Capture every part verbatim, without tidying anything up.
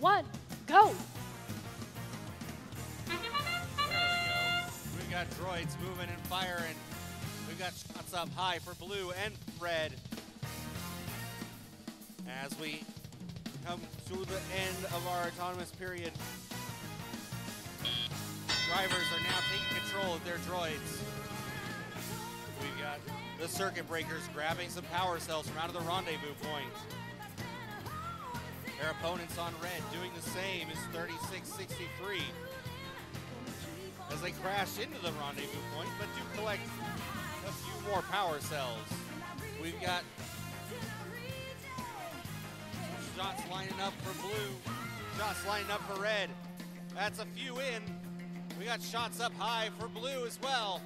one, go. There we go. We got droids moving and firing. We've got shots up high for blue and red. As we come to the end of our autonomous period, drivers are now taking control of their droids. We've got the circuit breakers grabbing some power cells from out of the rendezvous point. Their opponents on red doing the same as thirty-six sixty-three as they crash into the rendezvous point, but do collect a few more power cells. We've got shots lining up for blue, shots lining up for red. That's a few in. We got shots up high for blue as well.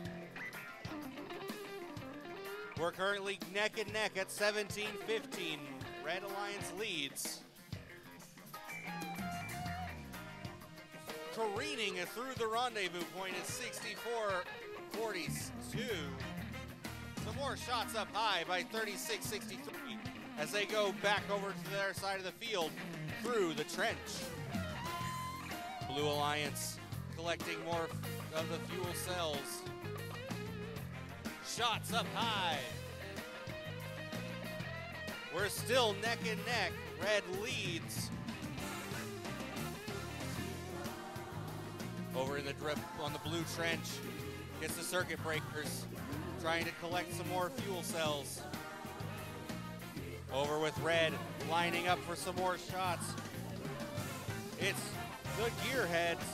We're currently neck and neck at seventeen fifteen. Red Alliance leads. Careening through the rendezvous point at sixty-four forty-two. Some more shots up high by thirty-six sixty-three as they go back over to their side of the field through the trench. Blue Alliance collecting more of the fuel cells. Shots up high. We're still neck and neck. Red leads. Over in the drip on the blue trench. Gets the circuit breakers. Trying to collect some more fuel cells. Over with red. Lining up for some more shots. It's the gearheads.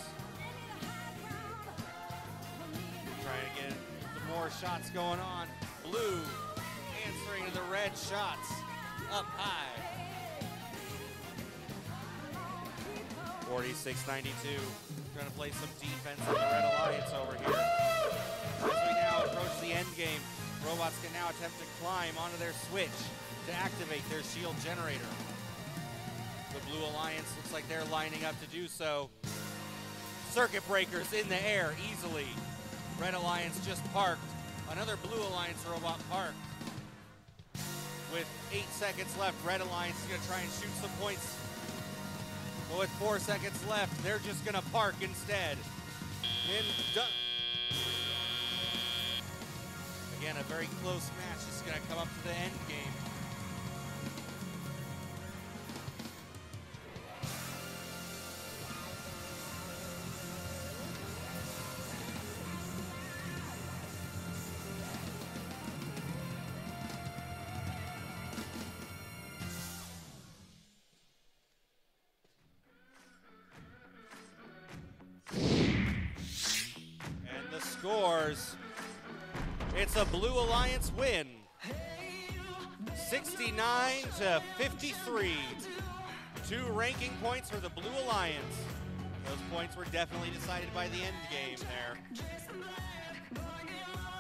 Trying to get some more shots going on. Blue answering to the red shots. Up high. forty-six ninety-two. Trying to play some defense on the Red Alliance over here. As we now approach the end game, robots can now attempt to climb onto their switch to activate their shield generator. The Blue Alliance looks like they're lining up to do so. Circuit breakers in the air easily. Red Alliance just parked. Another Blue Alliance robot parked. With eight seconds left, Red Alliance is going to try and shoot some points. But with four seconds left, they're just gonna park instead. And done. Again, a very close match. It's gonna come up to the end game. Scores. It's a Blue Alliance win, sixty-nine to fifty-three. Two ranking points for the Blue Alliance. Those points were definitely decided by the end game there.